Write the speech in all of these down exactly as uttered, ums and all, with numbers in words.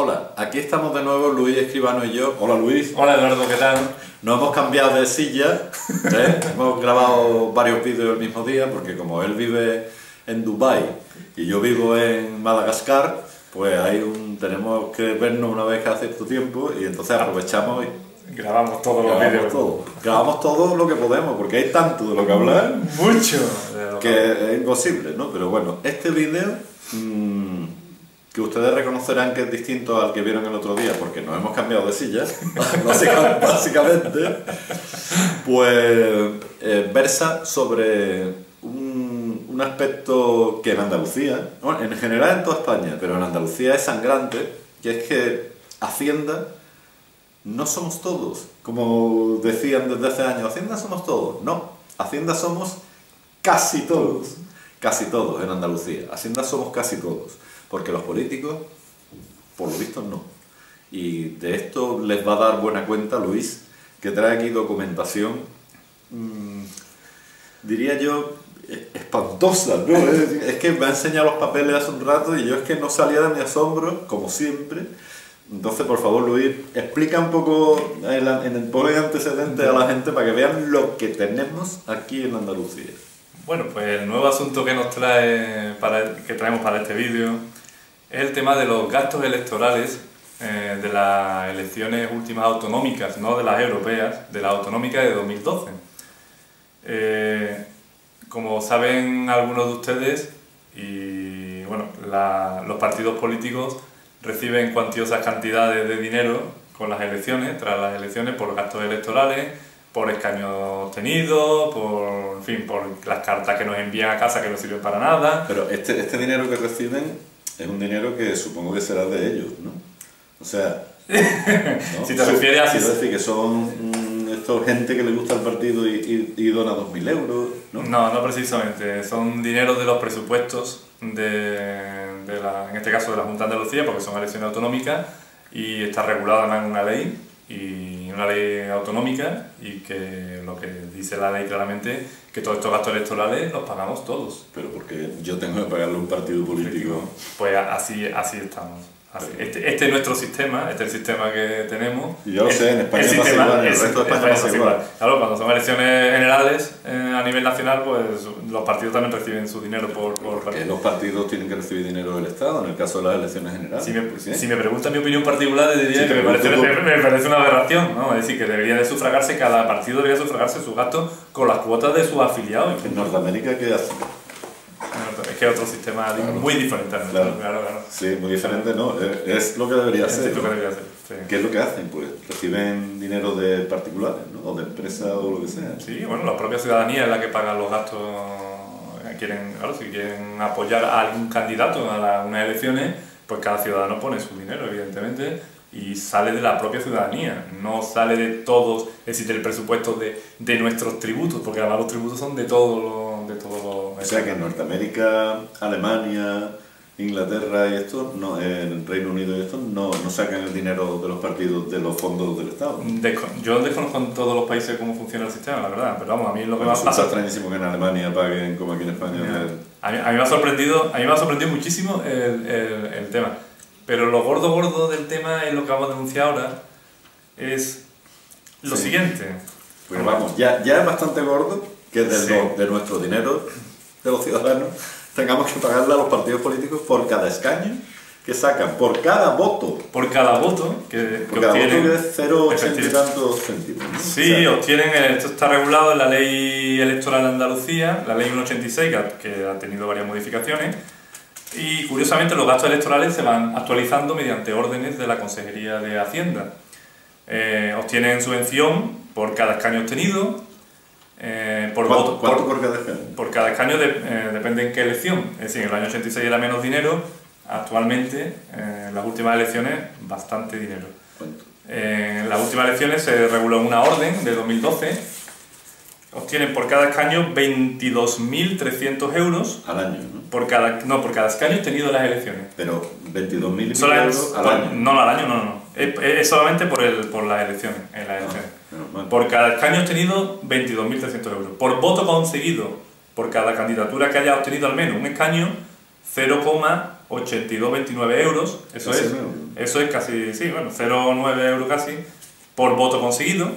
Hola, aquí estamos de nuevo Luis Escribano y yo. Hola Luis. Hola Eduardo, ¿qué tal? No hemos cambiado de silla, ¿eh? Hemos grabado varios vídeos el mismo día porque como él vive en Dubái y yo vivo en Madagascar, pues hay un, tenemos que vernos una vez cada cierto tiempo y entonces aprovechamos y grabamos todos los vídeos. Todo. Grabamos todo lo que podemos porque hay tanto de lo que hablar, mucho, que es imposible, ¿no? Pero bueno, este vídeo... Mmm, que ustedes reconocerán que es distinto al que vieron el otro día, porque nos hemos cambiado de sillas, básicamente, básicamente pues eh, versa sobre un, un aspecto que en Andalucía, bueno, en general en toda España, pero en Andalucía es sangrante, que es que Hacienda no somos todos, como decían desde hace años, Hacienda somos todos, no, Hacienda somos casi todos, casi todos en Andalucía, Hacienda somos casi todos. Porque los políticos, por lo visto, no. Y de esto les va a dar buena cuenta Luis, que trae aquí documentación, mmm, diría yo, espantosa, ¿no? Es, es que me ha enseñado los papeles hace un rato y yo es que no salía de mi asombro, como siempre. Entonces, por favor, Luis, explica un poco el, en el pobre antecedente a la gente para que vean lo que tenemos aquí en Andalucía. Bueno, pues el nuevo asunto que, nos trae para, que traemos para este vídeo es el tema de los gastos electorales eh, de las elecciones últimas autonómicas, no de las europeas, de las autonómicas de dos mil doce. Eh, como saben algunos de ustedes, y bueno, la, los partidos políticos reciben cuantiosas cantidades de dinero con las elecciones, tras las elecciones, por gastos electorales, por escaños obtenidos, por, en fin, por las cartas que nos envían a casa que no sirven para nada. Pero este, este dinero que reciben es un dinero que supongo que será de ellos, ¿no? O sea... ¿no? Si te refieres a... Quiero decir que son estos gente que le gusta el partido y, y, y dona dos mil euros, ¿no? No, no precisamente. Son dinero de los presupuestos, de, de la, en este caso de la Junta de Andalucía, porque son elecciones autonómicas y está regulada en una ley. Y una ley autonómica y que lo que dice la ley claramente que todos estos gastos electorales los pagamos todos. Pero porque yo tengo que pagarle a un partido político. Pues así, así estamos. Así. Este, este es nuestro sistema, este es el sistema que tenemos. Y yo lo sé, en España pasa igual, en el resto de España pasa igual. Claro, cuando son elecciones generales eh, a nivel nacional, pues los partidos también reciben su dinero por... por Porque los partidos tienen que recibir dinero del Estado, en el caso de las elecciones generales. Si me, ¿sí? si me preguntan mi opinión particular, le diría si que me parece, por... me parece una aberración, ¿no? Es decir, que debería de sufragarse, cada partido debería sufragarse sus gastos con las cuotas de sus afiliados. ¿En Norteamérica qué hace? Es que es otro sistema claro. muy diferente a nuestro, claro. Claro, claro. Sí, muy diferente, ¿no? Es, es lo que debería es ser. Lo que debería ser, sí. ¿Qué es lo que hacen? Pues reciben dinero de particulares, ¿no? O de empresas o lo que sea. Sí, bueno, la propia ciudadanía es la que paga los gastos. Quieren, claro, si quieren apoyar a algún candidato a la, unas elecciones, pues cada ciudadano pone su dinero, evidentemente, y sale de la propia ciudadanía, no sale de todos, es decir, del presupuesto de, de nuestros tributos, porque además los tributos son de todos los... De todo o sea que en Norteamérica, Alemania, Inglaterra y esto, no, en Reino Unido y esto, no, no sacan el dinero de los partidos, de los fondos del Estado. Desco yo desconozco en todos los países cómo funciona el sistema, la verdad, pero vamos, a mí lo que me ha pasado... Es extrañísimo que en Alemania paguen como aquí en España. A mí, a mí, me, ha sorprendido, a mí me ha sorprendido muchísimo el, el, el tema, pero lo gordo gordo del tema es lo que vamos a denunciar ahora, es lo sí. siguiente. Pues vamos, ya, ya es bastante gordo. Que del, sí. de nuestro dinero, de los ciudadanos, tengamos que pagarle a los partidos políticos por cada escaño que sacan, por cada voto. Por cada voto que, que por cada obtienen. Voto que es cero coma ochenta y tantos céntimos. ¿No? Sí, o sea, obtienen, esto está regulado en la ley electoral de Andalucía, la ley uno ochenta y seis, que ha tenido varias modificaciones. Y curiosamente los gastos electorales se van actualizando mediante órdenes de la Consejería de Hacienda. Eh, obtienen subvención por cada escaño obtenido. Eh, por ¿Cuánto, voto, ¿cuánto por, por cada escaño? Por cada escaño de, eh, depende en qué elección. Es decir, en el año ochenta y seis era menos dinero, actualmente eh, en las últimas elecciones bastante dinero. Eh, en las últimas elecciones se reguló una orden de dos mil doce, obtienen por cada escaño veintidós mil trescientos euros al año, ¿no? Por cada, no, por cada escaño tenido en las elecciones. Pero veintidós mil euros al año. No, no, al año no, no. Es, es solamente por, el, por las elecciones. En las elecciones. Ah, por cada escaño obtenido, veintidós mil trescientos euros. Por voto conseguido, por cada candidatura que haya obtenido al menos un escaño, 0,1 ochenta y dos coma veintinueve euros, eso es, eso es casi, sí, bueno, cero coma nueve euros casi por voto conseguido.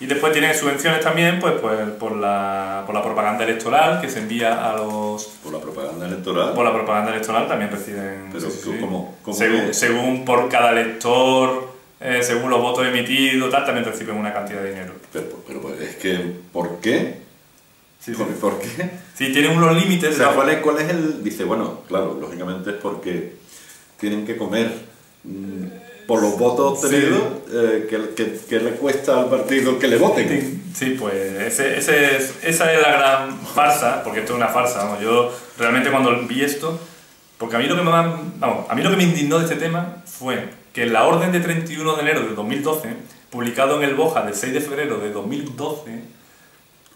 Y después tienen subvenciones también, pues, pues por, la, por la propaganda electoral que se envía a los... ¿Por la propaganda electoral? Por la propaganda electoral también reciben... Pero sí, tú, sí. ¿Cómo? ¿Cómo según, que... según por cada elector, eh, según los votos emitidos, tal, también reciben una cantidad de dinero. Pero, pero pues, es que, ¿por qué? Sí, sí. ¿Por qué? Sí, tienen unos límites... O sea, ¿cuál es, cuál es el...? Dice, bueno, claro, lógicamente es porque tienen que comer... Mm. Por los votos obtenidos, sí. eh, que, que, que le cuesta al partido que le voten. Sí, pues ese, ese es, esa es la gran farsa, porque esto es una farsa. Vamos. Yo realmente cuando vi esto, porque a mí, lo que me, vamos, a mí lo que me indignó de este tema fue que en la orden de treinta y uno de enero de dos mil doce, publicado en el Boja del seis de febrero de dos mil doce,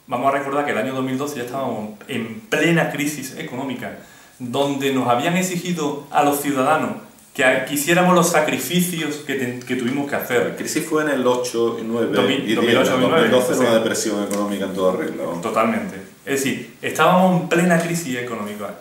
vamos a recordar que el año dos mil doce ya estábamos en plena crisis económica, donde nos habían exigido a los ciudadanos que quisiéramos los sacrificios que, te, que tuvimos que hacer. La crisis fue en el ocho y nueve, dos mil ocho, dos mil nueve. dos mil doce fue una depresión económica en toda regla, ¿no? Totalmente. Es decir, estábamos en plena crisis económica,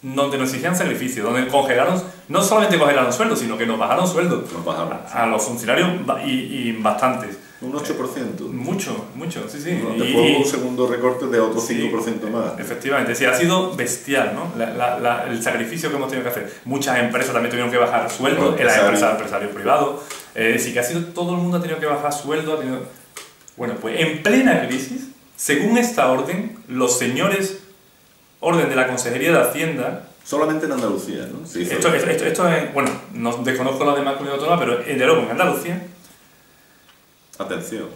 donde nos exigían sacrificios, donde congelaron, no solamente congelaron sueldos, sino que nos bajaron sueldos. Nos bajaron. A, a los funcionarios y, y bastantes. Un ocho por ciento. Eh, mucho, mucho, sí, sí. Donde y, fue un segundo recorte de otro sí, cinco por ciento más. Efectivamente, sí, ha sido bestial, ¿no? La, la, la, el sacrificio que hemos tenido que hacer. Muchas empresas también tuvieron que bajar sueldos, bueno, las empresas, empresarios privados. Eh, sí, que ha sido, todo el mundo ha tenido que bajar sueldos. Tenido... Bueno, pues en plena crisis, según esta orden, los señores, orden de la Consejería de Hacienda... Solamente en Andalucía, ¿no? Sí, esto, esto, esto, esto es, bueno, no desconozco la demás comunidad autónoma, pero en, de luego, en Andalucía... Atención.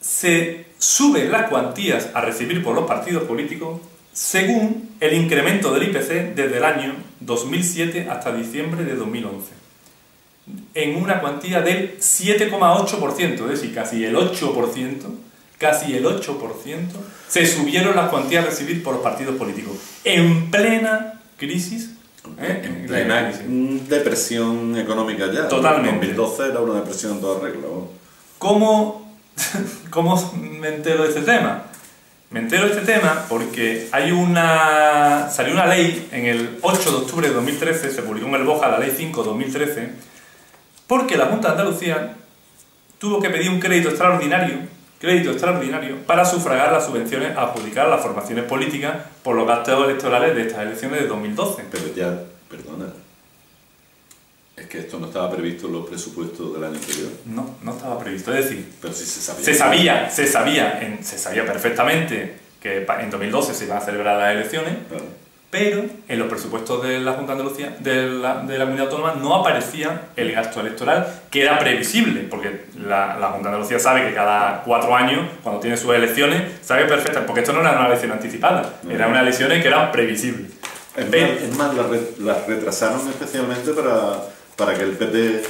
Se suben las cuantías a recibir por los partidos políticos según el incremento del I P C desde el año dos mil siete hasta diciembre de dos mil once. En una cuantía del siete coma ocho por ciento, es decir, casi el ocho por ciento, casi el ocho por ciento, se subieron las cuantías a recibir por los partidos políticos. En plena crisis. ¿Eh? En plena depresión económica ya. Totalmente. En dos mil doce era una depresión en toda regla. ¿Cómo, ¿Cómo me entero de este tema? Me entero de este tema porque hay una salió una ley en el ocho de octubre de dos mil trece, se publicó en el Boja la ley cinco de dos mil trece, porque la Junta de Andalucía tuvo que pedir un crédito extraordinario, crédito extraordinario para sufragar las subvenciones adjudicadas a las formaciones políticas por los gastos electorales de estas elecciones de dos mil doce. Pero ya, perdona, es que esto no estaba previsto en los presupuestos del año anterior. No, no estaba previsto, es decir, pero si se sabía, se sabía, se sabía, en, se sabía perfectamente que en dos mil doce se iban a celebrar las elecciones, claro. Pero en los presupuestos de la Junta de Andalucía, de la, de la Comunidad Autónoma, no aparecía el gasto electoral, que era previsible, porque la, la Junta de Andalucía sabe que cada cuatro años, cuando tiene sus elecciones, sabe perfectamente, porque esto no era una elección anticipada, no, eran unas elecciones que eran previsibles. Es más, es más las, re, las retrasaron especialmente para, para que el P P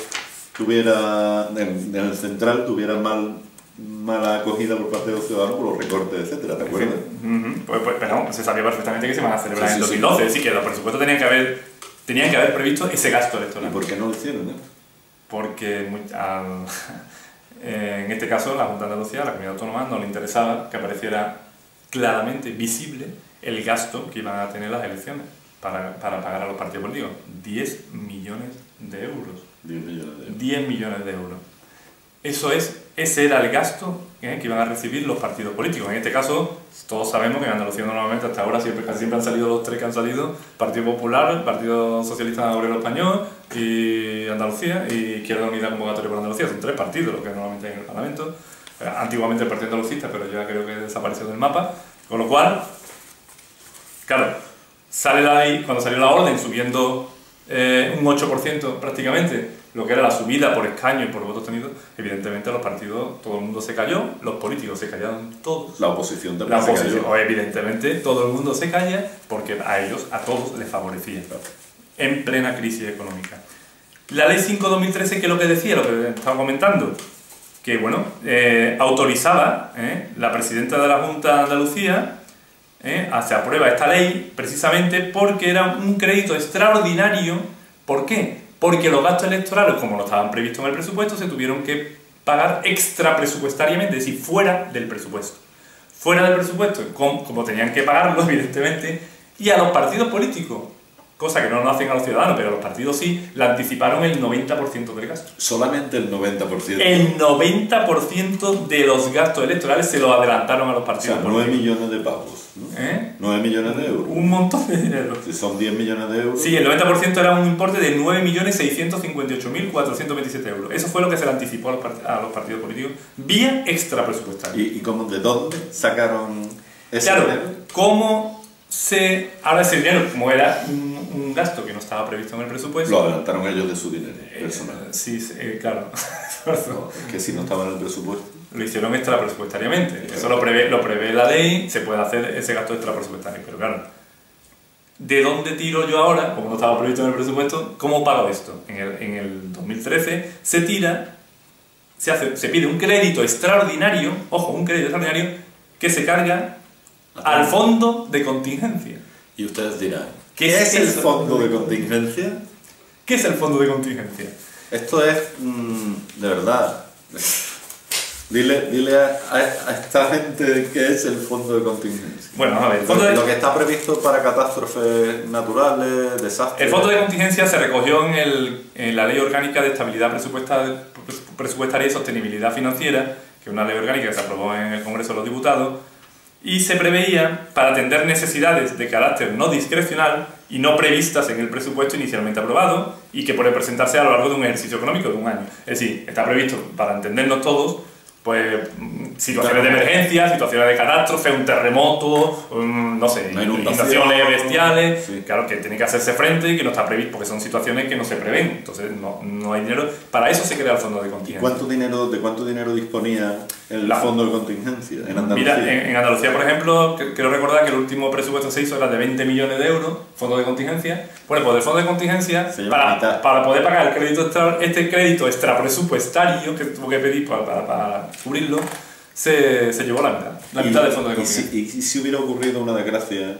tuviera, en, en el central, tuviera mal... mala acogida por parte de los ciudadanos por los recortes, etcétera, ¿te acuerdas? Uh-huh. pues, pues, pero no, se sabía perfectamente que se iban a celebrar sí, en dos mil doce, sí, sí. Es decir, que los presupuestos tenían que haber tenían que haber previsto ese gasto electoral. ¿Y por qué no lo hicieron? ¿Eh? Porque muy, al, en este caso la Junta de Andalucía, la Comunidad Autónoma, no le interesaba que apareciera claramente visible el gasto que iban a tener las elecciones para, para pagar a los partidos políticos. diez millones de euros. diez millones de euros. diez millones de euros. Eso es, ese era el gasto ¿eh? que iban a recibir los partidos políticos. En este caso, todos sabemos que en Andalucía normalmente hasta ahora siempre, casi siempre han salido los tres que han salido, Partido Popular, Partido Socialista Obrero Español y Andalucía, y Izquierda Unida, Convocatoria por Andalucía. Son tres partidos los que normalmente hay en el Parlamento. Antiguamente el Partido Andalucista, pero ya creo que desapareció del mapa. Con lo cual, claro, sale la ley, cuando salió la orden subiendo eh, un ocho por ciento prácticamente, lo que era la subida por escaño y por votos tenidos, evidentemente los partidos, todo el mundo se cayó, los políticos se callaron todos. La oposición también la se oposición, cayó. Evidentemente todo el mundo se calla porque a ellos, a todos les favorecía, claro. En plena crisis económica. La ley cinco de dos mil trece, ¿qué es lo que decía? Lo que estaba comentando, que bueno, eh, autorizaba, eh, la presidenta de la Junta de Andalucía, eh, se aprueba esta ley precisamente porque era un crédito extraordinario. ¿Por qué? Porque los gastos electorales, como no estaban previstos en el presupuesto, se tuvieron que pagar extra presupuestariamente, es decir, fuera del presupuesto. Fuera del presupuesto, como, como tenían que pagarlo, evidentemente, y a los partidos políticos cosa que no lo hacen a los ciudadanos, pero los partidos sí, le anticiparon el noventa por ciento del gasto. Solamente el noventa por ciento. El noventa por ciento de los gastos electorales se lo adelantaron a los partidos. O sea, nueve millones de pavos, ¿no? ¿Eh? nueve millones de euros. Un montón de dinero. Si son diez millones de euros. Sí, el noventa por ciento era un importe de nueve millones seiscientos cincuenta y ocho mil cuatrocientos veintisiete euros. Eso fue lo que se le anticipó a los, part a los partidos políticos vía extra presupuestaria. ¿Y, y cómo, de dónde sacaron ese claro, dinero? ¿Cómo se...? Ahora ese dinero, como era... un gasto que no estaba previsto en el presupuesto. Lo adelantaron ellos de su dinero personal. Eh, sí, eh, claro. No, es que si no estaba en el presupuesto. Lo hicieron extra presupuestariamente. Claro. Eso lo prevé, lo prevé la ley, se puede hacer ese gasto extra presupuestario. Pero claro, ¿de dónde tiro yo ahora, como no estaba previsto en el presupuesto, cómo pago esto? En el, en el dos mil trece se tira, se, hace, se pide un crédito extraordinario, ojo, un crédito extraordinario, que se carga al fondo de contingencia. Y ustedes dirán, ¿Qué, ¿Qué es el fondo de contingencia? ¿Qué es el fondo de contingencia? Esto es, mmm, de verdad, dile, dile a, a, a esta gente qué es el fondo de contingencia. Bueno, a ver, fondo lo, de... lo que está previsto para catástrofes naturales, desastres... El fondo de contingencia se recogió en, el, en la Ley Orgánica de Estabilidad Presupuestaria y Sostenibilidad Financiera, que es una ley orgánica que se aprobó en el Congreso de los Diputados, y se preveía para atender necesidades de carácter no discrecional y no previstas en el presupuesto inicialmente aprobado y que puede presentarse a lo largo de un ejercicio económico de un año. Es decir, está previsto para entendernos todos, pues situaciones de emergencia, situaciones de catástrofe, un terremoto, um, no sé, inundaciones bestiales, sí. Claro que tiene que hacerse frente y que no está previsto porque son situaciones que no se prevén, entonces no, no hay dinero. Para eso se crea el fondo de contingencia. ¿Cuánto dinero, ¿De cuánto dinero disponía el La, fondo de contingencia en Andalucía? Mira, en, en Andalucía, por ejemplo, quiero recordar que el último presupuesto se hizo era de veinte millones de euros, fondo de contingencia. Bueno, pues el fondo de contingencia, para, para poder pagar el crédito extra, este crédito extrapresupuestario que tuvo que pedir para... para, para cubrirlo, se, se llevó la mitad, la mitad del fondo de contingencia. Y si, y si hubiera ocurrido una desgracia,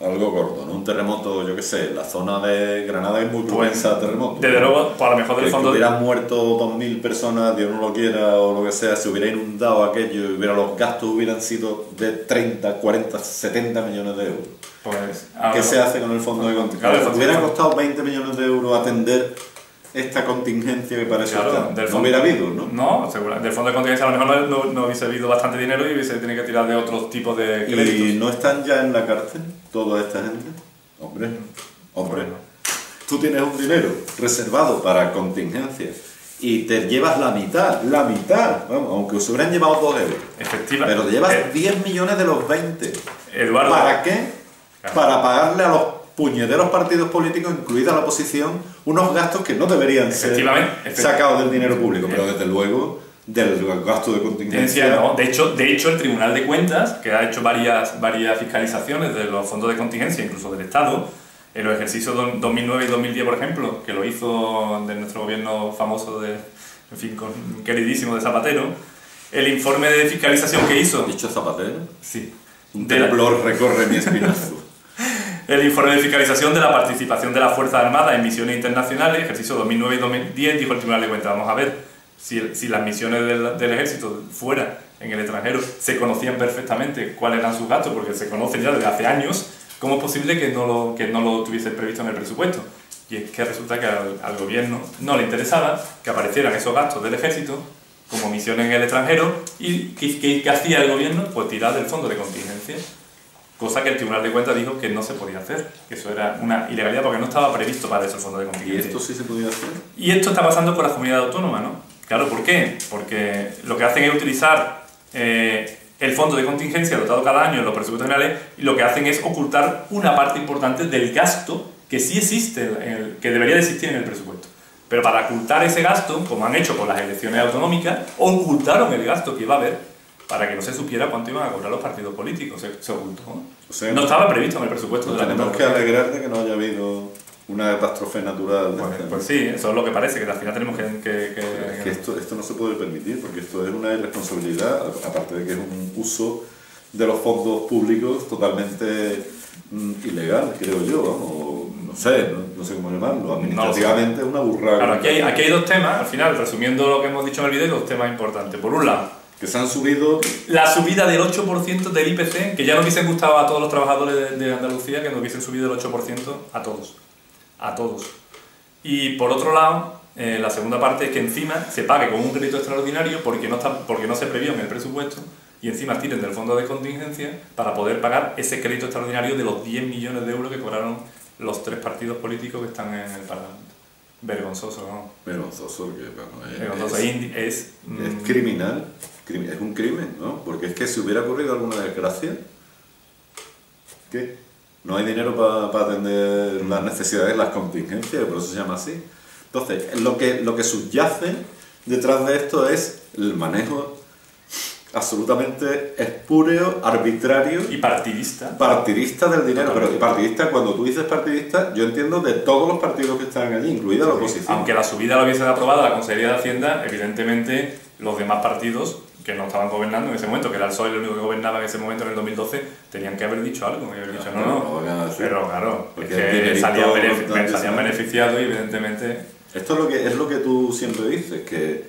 algo gordo, ¿no? Un terremoto, yo qué sé, la zona de Granada es muy propensa a terremotos. Desde luego, para lo mejor del fondo... Si hubieran muerto dos mil personas, Dios no lo quiera, o lo que sea, se hubiera inundado aquello, hubiera, los gastos hubieran sido de treinta, cuarenta, setenta millones de euros. Pues, ahora, ¿qué se hace con el fondo de contingencia? Claro, hubiera costado veinte millones de euros atender esta contingencia que parece claro, del fondo, no hubiera habido, ¿no? No, seguro. Del fondo de contingencia a lo mejor no, no, no hubiese habido bastante dinero y hubiese tenido que tirar de otros tipos de créditos. ¿Y no están ya en la cárcel toda esta gente? Hombre, hombre. Bueno. Tú tienes un dinero reservado para contingencias y te llevas la mitad, la mitad, vamos, aunque os hubieran llevado dos euros. Efectiva. Pero te llevas eh, diez millones de los veinte. Eduardo. ¿Para qué? Claro. Para pagarle a los puñeteros partidos políticos, incluida la oposición, unos gastos que no deberían ser sacados del dinero público, pero desde luego del gasto de contingencia. No. De hecho, de hecho, el Tribunal de Cuentas, que ha hecho varias, varias fiscalizaciones de los fondos de contingencia, incluso del Estado, en los ejercicios dos mil nueve y dos mil diez, por ejemplo, que lo hizo de nuestro gobierno famoso, de, en fin, con, queridísimo de Zapatero, el informe de fiscalización que hizo... ¿Dicho Zapatero? Sí. Un temblor recorre mi espinazo. El informe de fiscalización de la participación de las Fuerzas Armadas en misiones internacionales, ejercicio dos mil nueve y dos mil diez, dijo el Tribunal de Cuentas, vamos a ver, si, si las misiones del, del ejército fuera, en el extranjero, se conocían perfectamente cuáles eran sus gastos, porque se conocen ya desde hace años, ¿cómo es posible que no lo, que no lo tuviese previsto en el presupuesto? Y es que resulta que al, al gobierno no le interesaba que aparecieran esos gastos del ejército como misiones en el extranjero, y que, que, que hacía el gobierno, pues tirar del fondo de contingencia. Cosa que el Tribunal de Cuentas dijo que no se podía hacer, que eso era una ilegalidad porque no estaba previsto para eso el fondo de contingencia. ¿Y esto sí se podía hacer? Y esto está pasando con la comunidad autónoma, ¿no? Claro, ¿por qué? Porque lo que hacen es utilizar eh, el fondo de contingencia dotado cada año en los presupuestos generales, y lo que hacen es ocultar una parte importante del gasto que sí existe, en el, que debería de existir en el presupuesto. Pero para ocultar ese gasto, como han hecho con las elecciones autonómicas, ocultaron el gasto que iba a haber, para que no se supiera cuánto iban a cobrar los partidos políticos, se, se ocultó. O sea, no estaba previsto en el presupuesto. Pues de la tenemos que alegrar de que no haya habido una catástrofe natural. Pues, pues sí, eso es lo que parece, que al final tenemos que... que, que, es que esto, esto no se puede permitir, porque esto es una irresponsabilidad, aparte de que es un uso de los fondos públicos totalmente mm, ilegal, creo yo, vamos. No sé, no, no sé cómo llamarlo, administrativamente no, o sea, una burrada. Claro, aquí hay, aquí hay dos temas, al final, resumiendo lo que hemos dicho en el vídeo, dos temas importantes. Por un lado, Que se han subido... La subida del ocho por ciento del I P C, que ya nos hubiesen gustado a todos los trabajadores de, de Andalucía, que nos hubiesen subido el ocho por ciento a todos. A todos. Y por otro lado, eh, la segunda parte es que encima se pague con un crédito extraordinario porque no, está, porque no se previó en el presupuesto, y encima tiren del fondo de contingencia para poder pagar ese crédito extraordinario de los diez millones de euros que cobraron los tres partidos políticos que están en el Parlamento. Vergonzoso, ¿no? Vergonzoso, que bueno, es, Vergonzoso. Es, es, mm, es criminal, es un crimen, ¿no? Porque es que si hubiera ocurrido alguna desgracia, ¿qué? No hay dinero para pa atender las necesidades, las contingencias, por eso se llama así. Entonces, lo que, lo que subyace detrás de esto es el manejo absolutamente espúreo, arbitrario y partidista partidista del dinero. Pero partidista, cuando tú dices partidista, yo entiendo de todos los partidos que están allí, incluida la oposición. Aunque la subida la hubiese aprobado la Consejería de Hacienda, evidentemente los demás partidos que no estaban gobernando en ese momento, que era el P S O E el único que gobernaba en ese momento en el dos mil doce, tenían que haber dicho algo, que haber dicho no, no, no, pero claro, es que salían beneficiados, beneficiado y evidentemente... Esto es lo que, es lo que tú siempre dices, que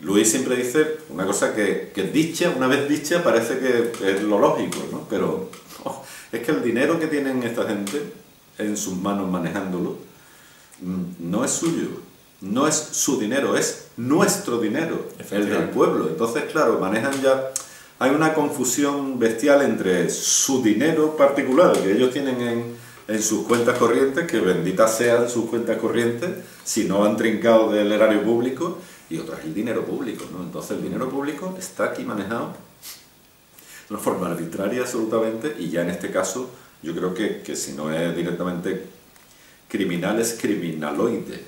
Luis siempre dice una cosa que, que dicha, una vez dicha, parece que es lo lógico, ¿no? Pero oh, es que el dinero que tienen esta gente en sus manos manejándolo no es suyo, no es su dinero, es nuestro dinero, el del pueblo. Entonces, claro, manejan ya... Hay una confusión bestial entre su dinero particular que ellos tienen en, en sus cuentas corrientes, que benditas sean sus cuentas corrientes, si no han trincado del erario público, y otra es el dinero público, ¿no? Entonces el dinero público está aquí manejado de una forma arbitraria absolutamente, y ya en este caso yo creo que, que si no es directamente criminal, es criminaloide,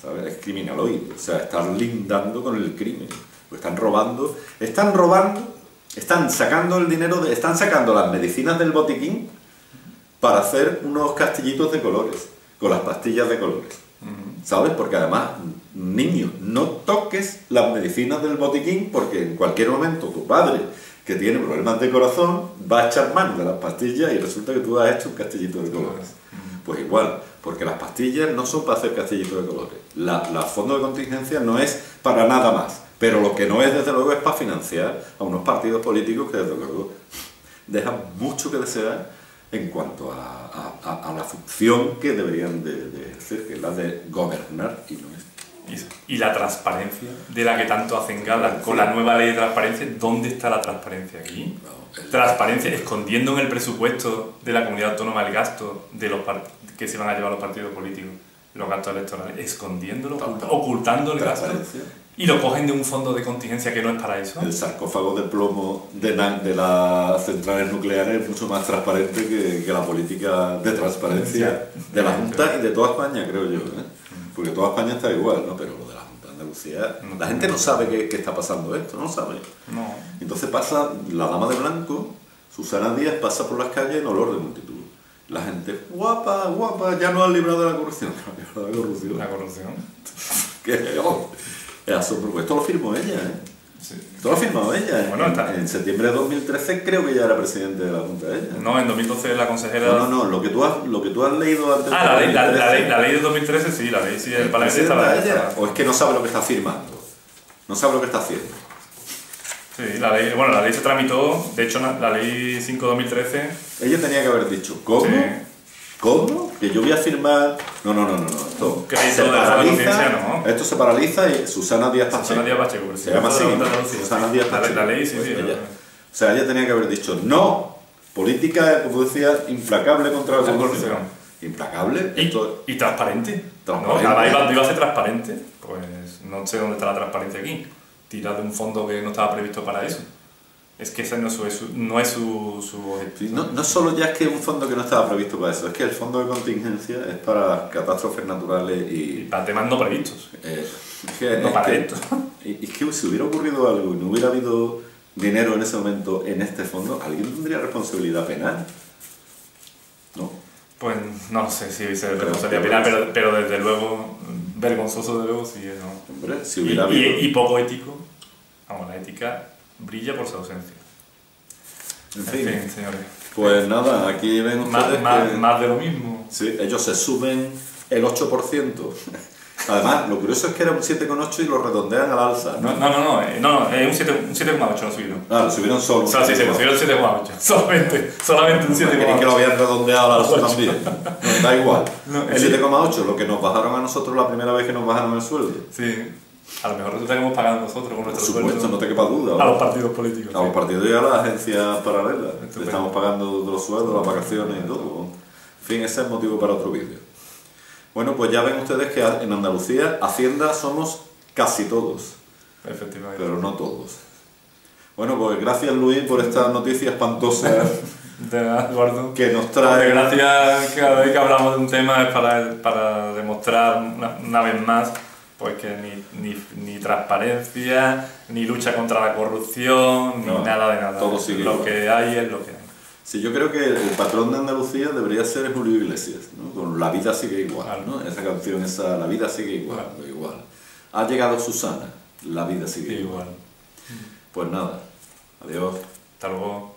¿sabes? Es criminaloide, o sea, están lindando con el crimen, pues están robando, están robando, están sacando el dinero, de, están sacando las medicinas del botiquín para hacer unos castillitos de colores, con las pastillas de colores, ¿sabes? Porque además... Niño, no toques las medicinas del botiquín, porque en cualquier momento tu padre, que tiene problemas de corazón, va a echar mano de las pastillas y resulta que tú has hecho un castillito de colores. Pues igual, porque las pastillas no son para hacer castillitos de colores. La, la fondo de contingencia no es para nada más, pero lo que no es, desde luego, es para financiar a unos partidos políticos que, desde luego, dejan mucho que desear en cuanto a, a, a, a la función que deberían de, de ejercer, que es la de gobernar, y no es. Y la transparencia de la que tanto hacen gala con la nueva ley de transparencia. ¿Dónde está la transparencia aquí? No, el... Transparencia escondiendo en el presupuesto de la comunidad autónoma el gasto de los part... que se van a llevar los partidos políticos, los gastos electorales, escondiéndolo, Tamp ocultando el gasto, y lo cogen de un fondo de contingencia que no es para eso. El sarcófago de plomo de, de las centrales nucleares es mucho más transparente que, que la política de transparencia de la Junta y de toda España, creo yo, ¿eh? Porque toda España está igual, ¿no? Pero lo de la Junta de Andalucía... No, la gente no sabe que, que está pasando esto, no sabe. No. Entonces pasa la dama de blanco, Susana Díaz, pasa por las calles en olor de multitud. La gente, guapa, guapa, ya no han librado de la corrupción. La corrupción. La corrupción. ¿Qué? Oh, es asombroso. Esto lo firmó ella, ¿eh? Sí. Esto lo firmó ella. Bueno, está. En, en septiembre de dos mil trece creo que ya era presidente de la Junta de ella. No, en dos mil doce la consejera... No, no, no, lo que tú has, lo que tú has leído antes... Ah, la ley, la, la, ley, la ley de dos mil trece, sí, la ley, sí, el Parlamento está la ley. O es que no sabe lo que está firmando. No sabe lo que está haciendo. Sí, la ley, bueno, la ley se tramitó, de hecho, la ley cinco barra dos mil trece... Ella tenía que haber dicho, ¿cómo? Sí. ¿Cómo? Que yo voy a firmar... No, no, no, no, esto se paraliza, ¿no? Esto se paraliza y Susana Díaz Pacheco. Susana Díaz Pacheco, se llama así, Susana Díaz Pacheco. La ley, sí, sí. O sea, ella tenía que haber dicho, no, política, como decía, implacable contra la corrupción. Implacable. Y transparente. No, la ley iba a ser transparente. Pues no sé dónde está la transparencia aquí. Tirar de un fondo que no estaba previsto para eso. Es que ese no es su, no es su, su objetivo. No, no solo ya es que es un fondo que no estaba previsto para eso, es que el fondo de contingencia es para catástrofes naturales y... y para temas no previstos. Eh, es que, no es para que, esto. Y es que si hubiera ocurrido algo y no hubiera habido dinero en ese momento en este fondo, ¿alguien tendría responsabilidad penal? ¿No? Pues no sé si hubiese responsabilidad penal, pero, pero desde luego, vergonzoso de luego sí es, ¿no? Hombre, si hubiera y, habido... y, y poco ético. Vamos, la ética... brilla por su ausencia. En fin, en fin, señores. Pues nada, aquí ven ustedes más, más, que... más de lo mismo. Sí, ellos se suben el ocho por ciento Además, lo curioso es que era un siete coma ocho y lo redondean al alza. No, no, no, no, eh, no, no eh, un siete coma ocho lo subieron. Ah, lo subieron solo. O sea, sí, sí, lo subieron siete coma ocho. Solamente, solamente un siete coma ocho. Creí que lo habían redondeado al alza también. No, da igual. No, el siete coma ocho, lo que nos bajaron a nosotros la primera vez que nos bajaron el sueldo. Sí. A lo mejor resulta que hemos pagado nosotros con nuestro sueldo. Por supuesto, no te quepa duda. ¿Verdad? A los partidos políticos. A los sí. partidos y a las agencias paralelas. Le estamos pagando los sueldos, las vacaciones y todo. En fin, ese es motivo para otro vídeo. Bueno, pues ya ven ustedes que en Andalucía, Hacienda, somos casi todos. Efectivamente. Pero no todos. Bueno, pues gracias Luis por esta noticia espantosa de Eduardo, que nos trae. Gracias, cada vez que hablamos de un tema es para, para demostrar una, una vez más. Pues que ni, ni, ni transparencia, ni lucha contra la corrupción, no, ni nada de nada. Todo sigue lo igual. Que hay es lo que hay. Sí, yo creo que el patrón de Andalucía debería ser Julio Iglesias, ¿no? Con La vida sigue igual, claro, ¿no? Esa canción, esa La vida sigue igual, claro. igual. Ha llegado Susana, La vida sigue sí, igual. igual. Pues nada, adiós. Hasta luego.